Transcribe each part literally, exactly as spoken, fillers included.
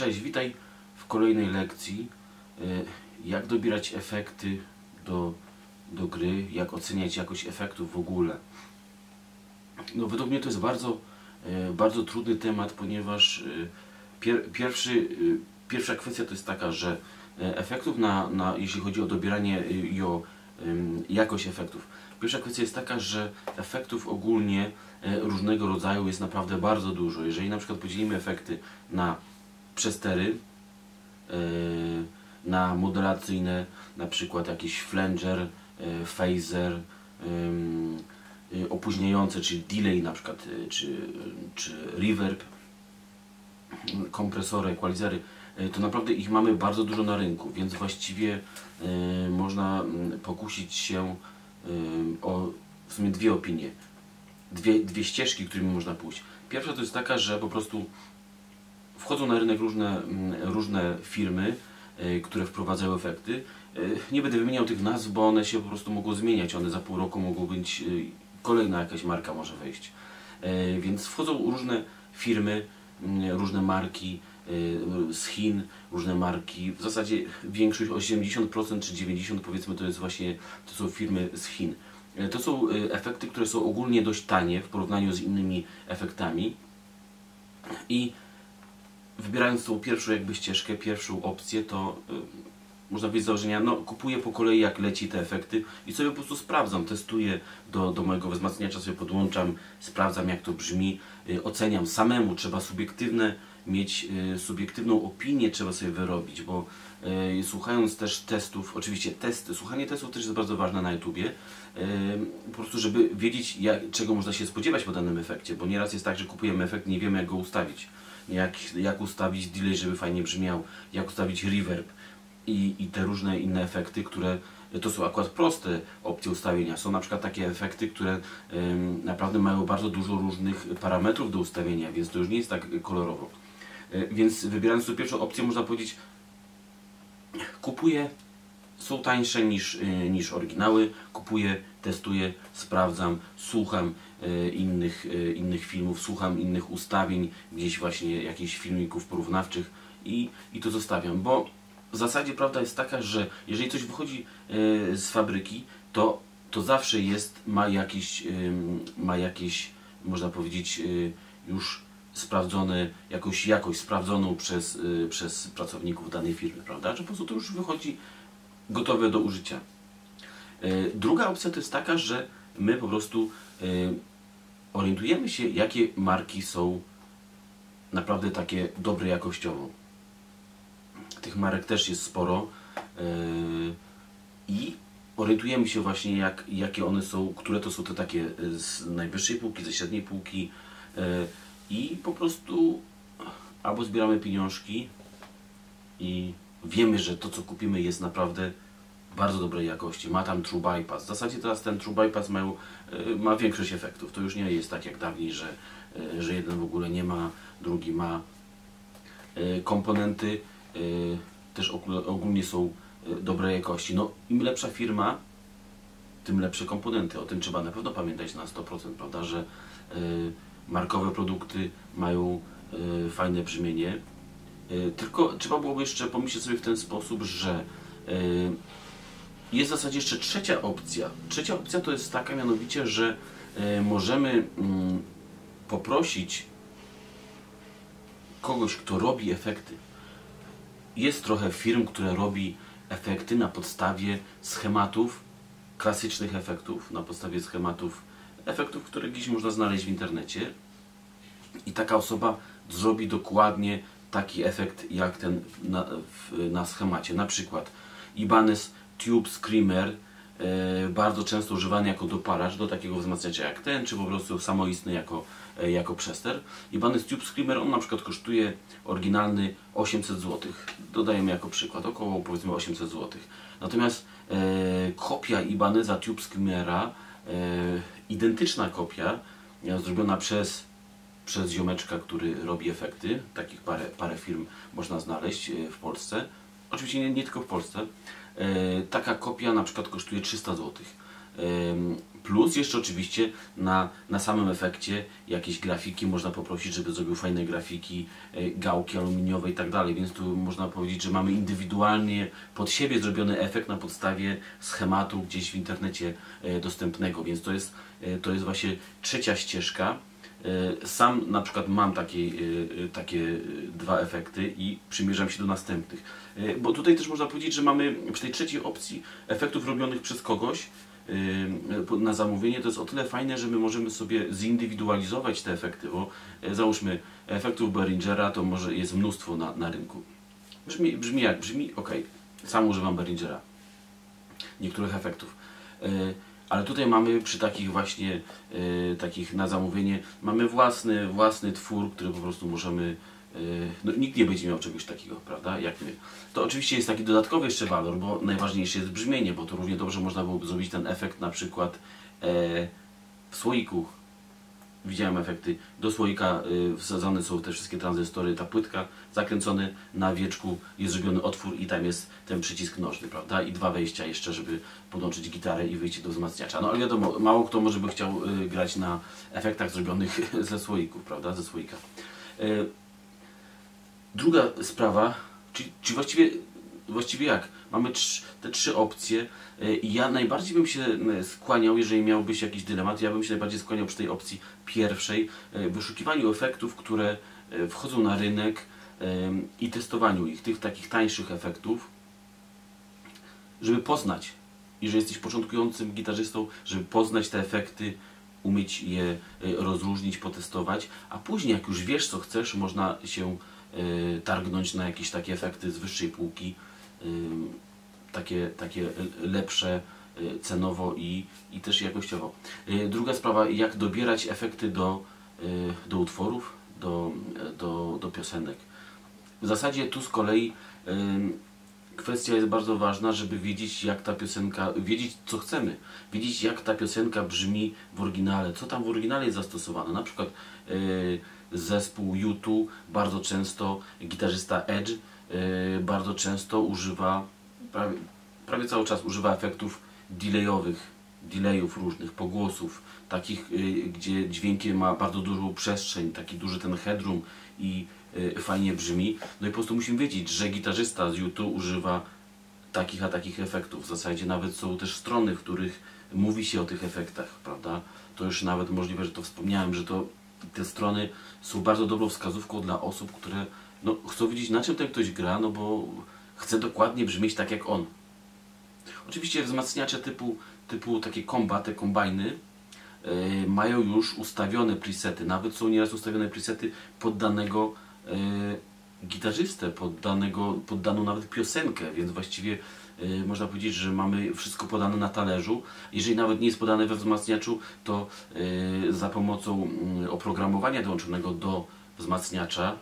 Cześć, witaj w kolejnej lekcji, jak dobierać efekty do, do gry, jak oceniać jakość efektów w ogóle. No, według mnie to jest bardzo, bardzo trudny temat, ponieważ pier, pierwszy, pierwsza kwestia to jest taka, że efektów, na, na, jeśli chodzi o dobieranie i o jakość efektów. Pierwsza kwestia jest taka, że efektów ogólnie różnego rodzaju jest naprawdę bardzo dużo. Jeżeli na przykład podzielimy efekty na przestery, na modulacyjne, na przykład jakiś flanger, phaser, opóźniające, czyli delay na przykład, czy, czy reverb, kompresory, equalizery, to naprawdę ich mamy bardzo dużo na rynku, więc właściwie można pokusić się o w sumie dwie opinie, dwie, dwie ścieżki, którymi można pójść. Pierwsza to jest taka, że po prostu wchodzą na rynek różne, różne firmy, które wprowadzają efekty. Nie będę wymieniał tych nazw, bo one się po prostu mogą zmieniać. One za pół roku mogą być, kolejna jakaś marka może wejść. Więc wchodzą różne firmy, różne marki z Chin, różne marki. W zasadzie większość, osiemdziesiąt procent czy dziewięćdziesiąt procent powiedzmy, to jest właśnie, to są firmy z Chin. To są efekty, które są ogólnie dość tanie w porównaniu z innymi efektami. I wybierając tą pierwszą jakby ścieżkę, pierwszą opcję, to y, można powiedzieć z założenia, no kupuję po kolei jak leci te efekty i sobie po prostu sprawdzam, testuję do, do mojego wzmacniacza, sobie podłączam, sprawdzam jak to brzmi, y, oceniam samemu, trzeba subiektywne, mieć y, subiektywną opinię, trzeba sobie wyrobić, bo y, słuchając też testów, oczywiście testy, słuchanie testów też jest bardzo ważne na YouTubie, y, po prostu żeby wiedzieć jak, czego można się spodziewać po danym efekcie, bo nieraz jest tak, że kupujemy efekt, nie wiemy jak go ustawić. Jak, jak ustawić delay, żeby fajnie brzmiał, jak ustawić reverb i, i te różne inne efekty, które to są akurat proste opcje ustawienia. Są na przykład takie efekty, które ym, naprawdę mają bardzo dużo różnych parametrów do ustawienia, więc to już nie jest tak kolorowo. Yy, więc wybierając tu pierwszą opcję można powiedzieć, kupuję, są tańsze niż, yy, niż oryginały, kupuję, testuję, sprawdzam, słucham y, innych, y, innych filmów, słucham innych ustawień, gdzieś właśnie jakichś filmików porównawczych i, i to zostawiam, bo w zasadzie prawda jest taka, że jeżeli coś wychodzi y, z fabryki, to, to zawsze jest, ma jakieś, y, ma jakieś, można powiedzieć, y, już sprawdzone, jakąś jakość sprawdzoną przez, y, przez pracowników danej firmy, prawda, że po prostu to już wychodzi gotowe do użycia. Druga opcja to jest taka, że my po prostu orientujemy się, jakie marki są naprawdę takie dobre jakościowo. Tych marek też jest sporo i orientujemy się właśnie, jak, jakie one są, które to są te takie z najwyższej półki, ze średniej półki i po prostu albo zbieramy pieniążki i wiemy, że to co kupimy jest naprawdę bardzo dobrej jakości, ma tam True Bypass. W zasadzie teraz ten True Bypass ma, ma większość efektów. To już nie jest tak jak dawniej, że, że jeden w ogóle nie ma, drugi ma. Komponenty też ogólnie są dobrej jakości. No, im lepsza firma, tym lepsze komponenty. O tym trzeba na pewno pamiętać na sto procent, prawda, że markowe produkty mają fajne brzmienie. Tylko trzeba byłoby jeszcze pomyśleć sobie w ten sposób, że jest w zasadzie jeszcze trzecia opcja. Trzecia opcja to jest taka mianowicie, że y, możemy y, poprosić kogoś, kto robi efekty. Jest trochę firm, które robi efekty na podstawie schematów, klasycznych efektów, na podstawie schematów, efektów, które gdzieś można znaleźć w internecie. I taka osoba zrobi dokładnie taki efekt, jak ten na, w, na schemacie. Na przykład Ibanez Tube Screamer, e, bardzo często używany jako dopalacz do takiego wzmacniacza jak ten, czy po prostu samoistny jako, e, jako przester. Ibanez Tube Screamer, on na przykład kosztuje oryginalny osiemset złotych. Dodajemy jako przykład, około powiedzmy osiemset złotych. Natomiast e, kopia Ibaneza Tube Screamera, e, identyczna kopia, zrobiona przez, przez ziomeczka, który robi efekty. Takich parę, parę firm można znaleźć w Polsce. Oczywiście nie, nie tylko w Polsce. Taka kopia na przykład kosztuje trzysta złotych. Plus jeszcze oczywiście na, na samym efekcie jakieś grafiki można poprosić, żeby zrobił fajne grafiki, gałki aluminiowe i tak dalej, więc tu można powiedzieć, że mamy indywidualnie pod siebie zrobiony efekt na podstawie schematu gdzieś w internecie dostępnego, więc to jest, to jest właśnie trzecia ścieżka. Sam na przykład mam takie, takie dwa efekty i przymierzam się do następnych, bo tutaj też można powiedzieć, że mamy przy tej trzeciej opcji efektów robionych przez kogoś na zamówienie. To jest o tyle fajne, że my możemy sobie zindywidualizować te efekty, bo załóżmy efektów Behringera to może jest mnóstwo na, na rynku. Brzmi, brzmi jak brzmi, ok, sam używam Behringera, niektórych efektów. Ale tutaj mamy przy takich właśnie, y, takich na zamówienie, mamy własny, własny twór, który po prostu możemy, y, no nikt nie będzie miał czegoś takiego, prawda, jak my. To oczywiście jest taki dodatkowy jeszcze walor, bo najważniejsze jest brzmienie, bo to równie dobrze można byłoby zrobić ten efekt na przykład y, w słoiku. Widziałem efekty, do słoika y, wsadzane są te wszystkie tranzystory, ta płytka, zakręcony na wieczku, jest zrobiony otwór i tam jest ten przycisk nożny, prawda? I dwa wejścia jeszcze, żeby podłączyć gitarę i wyjście do wzmacniacza. No ale wiadomo, mało kto może by chciał y, grać na efektach zrobionych ze słoików, prawda? Ze słoika. Y, druga sprawa, czyli, czyli właściwie, właściwie jak? Mamy trz, te trzy opcje i ja najbardziej bym się skłaniał, jeżeli miałbyś jakiś dylemat, ja bym się najbardziej skłaniał przy tej opcji pierwszej, wyszukiwaniu efektów, które wchodzą na rynek i testowaniu ich, tych takich tańszych efektów, żeby poznać, jeżeli jesteś początkującym gitarzystą, żeby poznać te efekty, umieć je rozróżnić, potestować, a później jak już wiesz co chcesz, można się targnąć na jakieś takie efekty z wyższej półki, takie, takie lepsze cenowo i, i też jakościowo. Druga sprawa, jak dobierać efekty do, do utworów, do, do, do piosenek. W zasadzie tu z kolei kwestia jest bardzo ważna, żeby wiedzieć jak ta piosenka, wiedzieć co chcemy, wiedzieć jak ta piosenka brzmi w oryginale, co tam w oryginale jest zastosowane. Na przykład zespół U dwa, bardzo często gitarzysta Edge bardzo często używa, prawie, prawie cały czas używa efektów delayowych, delayów różnych, pogłosów, takich, gdzie dźwięki ma bardzo dużą przestrzeń, taki duży ten headroom i fajnie brzmi. No i po prostu musimy wiedzieć, że gitarzysta z U dwa używa takich a takich efektów. W zasadzie nawet są też strony, w których mówi się o tych efektach, prawda? To już nawet możliwe, że to wspomniałem, że to, te strony są bardzo dobrą wskazówką dla osób, które no, chcę widzieć na czym ten ktoś gra, no bo chce dokładnie brzmieć tak jak on. Oczywiście wzmacniacze typu, typu takie komba, te kombajny yy, mają już ustawione presety, nawet są nieraz ustawione presety pod danego yy, gitarzystę, pod, danego, pod daną nawet piosenkę, więc właściwie yy, można powiedzieć, że mamy wszystko podane na talerzu. Jeżeli nawet nie jest podane we wzmacniaczu, to yy, za pomocą yy, oprogramowania dołączonego do wzmacniacza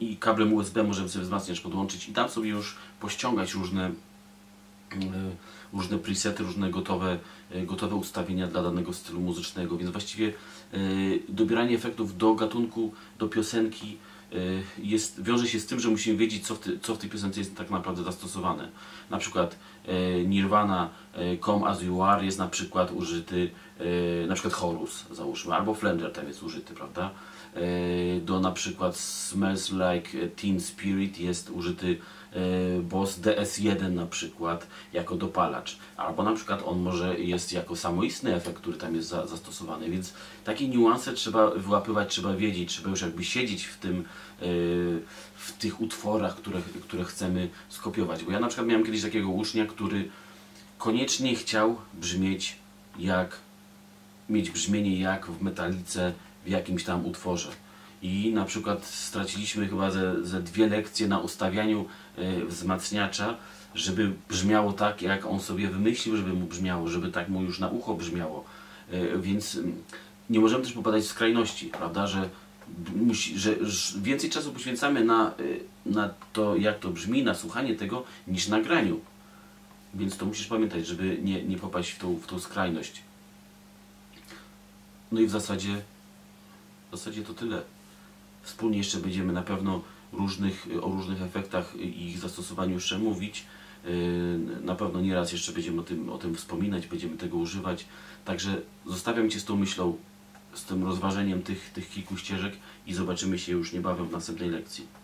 i kablem U S B możemy sobie wzmacniacz podłączyć i tam sobie już pościągać różne, różne presety, różne gotowe, gotowe ustawienia dla danego stylu muzycznego. Więc właściwie dobieranie efektów do gatunku, do piosenki jest, wiąże się z tym, że musimy wiedzieć co w, ty, co w tej piosence jest tak naprawdę zastosowane. Na przykład Nirvana Come As You Are jest na przykład użyty, na przykład chorus załóżmy, albo Flanger tam jest użyty, prawda? Do na przykład Smells Like Teen Spirit jest użyty Boss D S jeden na przykład jako dopalacz, albo na przykład on może jest jako samoistny efekt, który tam jest za, zastosowany, więc takie niuanse trzeba wyłapywać, trzeba wiedzieć, trzeba już jakby siedzieć w tym, w tych utworach, które, które chcemy skopiować, bo ja na przykład miałem kiedyś takiego ucznia, który koniecznie chciał brzmieć jak, mieć brzmienie jak w Metallice, w jakimś tam utworze i na przykład straciliśmy chyba ze, ze dwie lekcje na ustawianiu y, wzmacniacza, żeby brzmiało tak jak on sobie wymyślił, żeby mu brzmiało, żeby tak mu już na ucho brzmiało, y, więc y, nie możemy też popadać w skrajności, prawda, że, musi, że więcej czasu poświęcamy na, y, na to jak to brzmi, na słuchanie tego niż na graniu, więc to musisz pamiętać, żeby nie, nie popaść w tą, w tą skrajność. No i w zasadzie W zasadzie to tyle. Wspólnie jeszcze będziemy na pewno różnych, o różnych efektach i ich zastosowaniu jeszcze mówić. Na pewno nieraz jeszcze będziemy o tym, o tym wspominać, będziemy tego używać. Także zostawiam Cię z tą myślą, z tym rozważeniem tych, tych kilku ścieżek i zobaczymy się już niebawem w następnej lekcji.